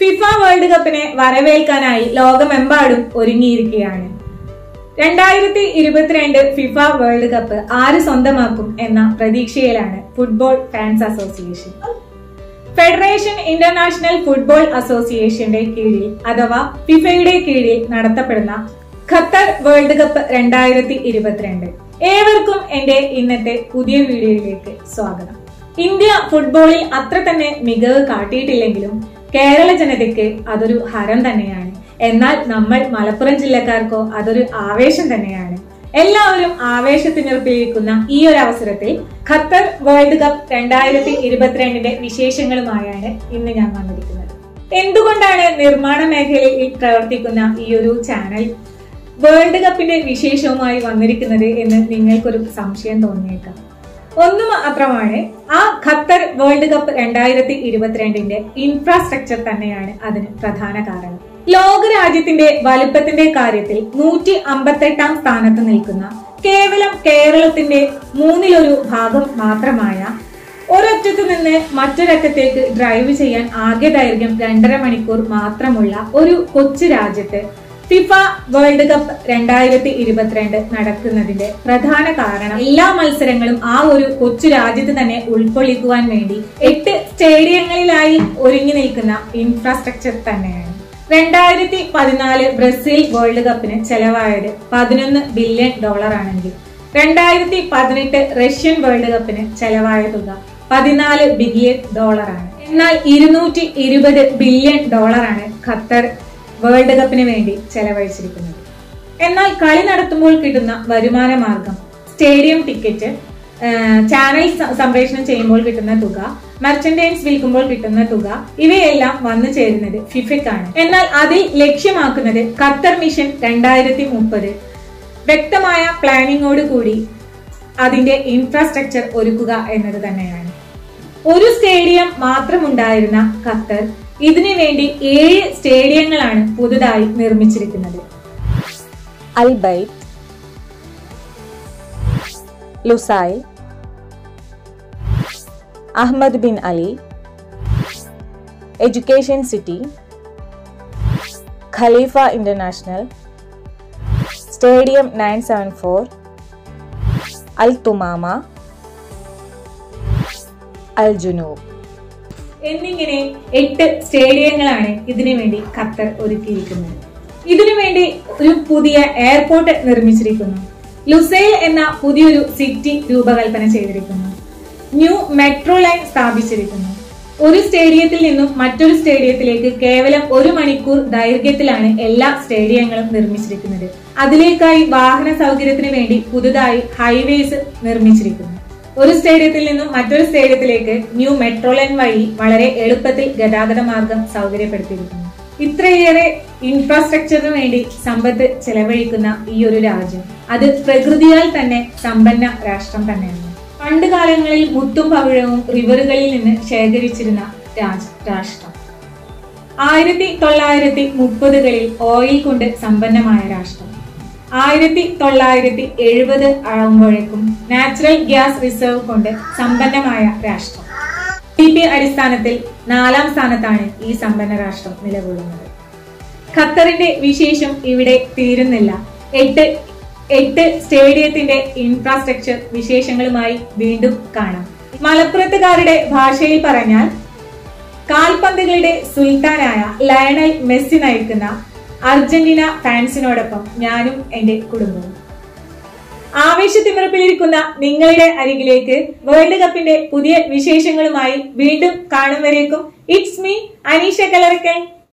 FIFA world കപ്പിനെ വരവേൽക്കാനായി ലോകമെമ്പാടും ഒരുങ്ങിയിരിക്കുകയാണ്. 2022 FIFA world cup ആര് സ്വന്തമാക്കും എന്ന പ്രതീക്ഷയിലാണ് football fans association. Federation international football അസോസിയേഷന്റെ കീഴിൽ അഥവാ ഫിഫയുടെ കീഴിൽ നടത്തപ്പെടുന്ന ഖത്തർ വേൾഡ് കപ്പ് 2022. ഏവർക്കും എന്റെ ഇന്നത്തെ പുതിയ വീഡിയോയിലേക്ക് സ്വാഗതം. ഇന്ത്യ ഫുട്ബോളിൽ അത്ര തന്നെ മികവ് കാട്ടിയിട്ടില്ലെങ്കിലും കേരള ജനതയ്ക്ക് അതൊരു ഹരം തന്നെയാണ്. എന്നാൽ നമ്മൾ മലപ്പുറം ജില്ലക്കാർക്കോ അതൊരു ആവേശം തന്നെയാണ്. എല്ലാവരും ആവേശത്തിനിർത്തിയിരിക്കുന്ന ഈ ഒരു അവസരത്തിൽ ഖത്തർ വേൾഡ് കപ്പ് 2022ന്റെ വിശേഷങ്ങളുമായാണ് ഇന്ന് ഞാൻ വന്നിരിക്കുന്നത്. എന്തുകൊണ്ടാണ് നിർമ്മാണ മേഖലയിൽ പ്രവർത്തിക്കുന്ന ഈ ഒരു ചാനൽ വേൾഡ് കപ്പിന്റെ വിശേഷവുമായി വന്നിരിക്കുന്നത് എന്ന് നിങ്ങൾക്കൊരു സംശയം തോന്നിയേക്കാം. ഒന്നു മാത്രമാണ്, ആ ഖത്തർ വേൾഡ് കപ്പ് 2022ന്റെ ഇൻഫ്രാസ്ട്രക്ചർ തന്നെയാണ് അതിന് പ്രധാന കാരണം. ലോകരാജ്യത്തിന്റെ വലുപ്പത്തിന്റെ കാര്യത്തിൽ 158-ാം സ്ഥാനത്ത് നിൽക്കുന്ന കേവലം കേരളത്തിന്റെ 1/3 ഭാഗം മാത്രമായ ഒരറ്റത്ത് നിന്ന് മറ്റൊരറ്റത്തേക്ക് ഡ്രൈവ് ചെയ്യാൻ ആകെ ദൈർഘ്യം 2.5 മണിക്കൂർ മാത്രമുള്ള ഒരു കൊച്ചു രാജ്യത്ത് ഫിഫ വേൾഡ് കപ്പ് 2022 നടക്കുന്നതിന്റെ പ്രധാന കാരണം എല്ലാ മത്സരങ്ങളും ആ ഒരു കൊച്ചു രാജ്യത്ത് തന്നെ ഉൾക്കൊള്ളിക്കുവാൻ വേണ്ടി 8 സ്റ്റേഡിയങ്ങളിലായി ഒരുങ്ങി നിൽക്കുന്ന ഇൻഫ്രാസ്ട്രക്ചർ തന്നെയാണ്. 2014 ബ്രസീൽ വേൾഡ് കപ്പിന് ചെലവായത് $11 ബില്യൺ $18 റഷ്യൻ വേൾഡ് കപ്പിന് ചെലവായ തുക $14 ബില്യൺ. എന്നാൽ $220 ബില്യൺ ഖത്തർ വേൾഡ് കപ്പിന് വേണ്ടി ചെലവഴിച്ചിരിക്കുന്നത്. എന്നാൽ കളി നടത്തുമ്പോൾ കിട്ടുന്ന വരുമാന മാർഗം, സ്റ്റേഡിയം ടിക്കറ്റ്, ചാനൽ സംപ്രേഷണം ചെയ്യുമ്പോൾ കിട്ടുന്ന തുക, മെർച്ചൻഡൈസ് വിൽക്കുമ്പോൾ കിട്ടുന്ന തുക, ഇവയെല്ലാം വന്നു ചേരുന്നത് ഫിഫയ്ക്കാണ്. എന്നാൽ അതിൽ ലക്ഷ്യമാക്കുന്നത് ഖത്തർ മിഷൻ 2030 വ്യക്തമായ പ്ലാനിങ്ങോടുകൂടി അതിന്റെ ഇൻഫ്രാസ്ട്രക്ചർ ഒരുക്കുക എന്നത് തന്നെയാണ്. ഒരു സ്റ്റേഡിയം മാത്രമുണ്ടായിരുന്ന ഖത്തർ ഇതിനു വേണ്ടി 7 സ്റ്റേഡിയങ്ങളാണ് പുതുതായി നിർമ്മിച്ചിരിക്കുന്നത്. Al Bayt, Lusail, Ahmad bin Ali, education city, Khalifa international stadium 974, Al Thumama, Al Janoub എന്നിങ്ങനെ 8 സ്റ്റേഡിയങ്ങളാണ് ഇതിനു വേണ്ടി ഖത്തർ ഒരുക്കിയിരിക്കുന്നത്. ഇതിനുവേണ്ടി ഒരു പുതിയ എയർപോർട്ട് നിർമ്മിച്ചിരിക്കുന്നു. ലുസൈൽ എന്ന പുതിയൊരു സിറ്റി രൂപകൽപ്പന ചെയ്തിരിക്കുന്നു. ന്യൂ മെട്രോ ലൈൻ സ്ഥാപിച്ചിരിക്കുന്നു. ഒരു സ്റ്റേഡിയത്തിൽ നിന്നും മറ്റൊരു സ്റ്റേഡിയത്തിലേക്ക് കേവലം 1 മണിക്കൂർ ദൈർഘ്യത്തിലാണ് എല്ലാ സ്റ്റേഡിയങ്ങളും നിർമ്മിച്ചിരിക്കുന്നത്. അതിലേക്കായി വാഹന സൗകര്യത്തിന് വേണ്ടി പുതുതായി ഹൈവേസ് നിർമ്മിച്ചിരിക്കുന്നു. ഒരു സ്റ്റേഡിയത്തിൽ നിന്നും മറ്റൊരു സ്റ്റേഡിയത്തിലേക്ക് ന്യൂ മെട്രോ ലൈൻ വഴി വളരെ എളുപ്പത്തിൽ ഗതാഗത മാർഗം സൗകര്യപ്പെടുത്തിയിരിക്കുന്നു. ഇത്രയേറെ ഇൻഫ്രാസ്ട്രക്ചറിന് വേണ്ടി സമ്പത്ത് ചെലവഴിക്കുന്ന ഈ ഒരു രാജ്യം അത് പ്രകൃതിയാൽ തന്നെ സമ്പന്ന രാഷ്ട്രം തന്നെയാണ്. പണ്ട് കാലങ്ങളിൽ മുത്തും പവിഴവും റിവറുകളിൽ നിന്ന് ശേഖരിച്ചിരുന്ന രാഷ്ട്രം, 1930-കളിൽ ഓയിൽ കൊണ്ട് സമ്പന്നമായ രാഷ്ട്രം, 1970 ആകുമ്പോഴേക്കും നാച്ചുറൽ ഗ്യാസ് റിസർവ് കൊണ്ട് സമ്പന്നമായ രാഷ്ട്രം, GDP അടിസ്ഥാനത്തിൽ 4-ാം സ്ഥാനത്താണ് ഈ സമ്പന്ന രാഷ്ട്രം നിലകൊള്ളുന്നത്. ഖത്തറിന്റെ വിശേഷം ഇവിടെ തീരുന്നില്ല. 8 സ്റ്റേഡിയത്തിന്റെ ഇൻഫ്രാസ്ട്രക്ചർ വിശേഷങ്ങളുമായി വീണ്ടും കാണാം. മലപ്പുറത്തുകാരുടെ ഭാഷയിൽ പറഞ്ഞാൽ കാൽപന്തുകളുടെ സുൽത്താനായ ലയണൽ മെസ്സി നയിക്കുന്ന അർജന്റീന ഫാൻസിനോടൊപ്പം ഞാനും എന്റെ കുടുംബവും. ആവേശത്തിമിറപ്പിലിരിക്കുന്ന നിങ്ങളുടെ അരികിലേക്ക് വേൾഡ് കപ്പിന്റെ പുതിയ വിശേഷങ്ങളുമായി വീണ്ടും കാണും വരേക്കും ഇറ്റ്സ് മീ അനീഷ കലറക്കൽ.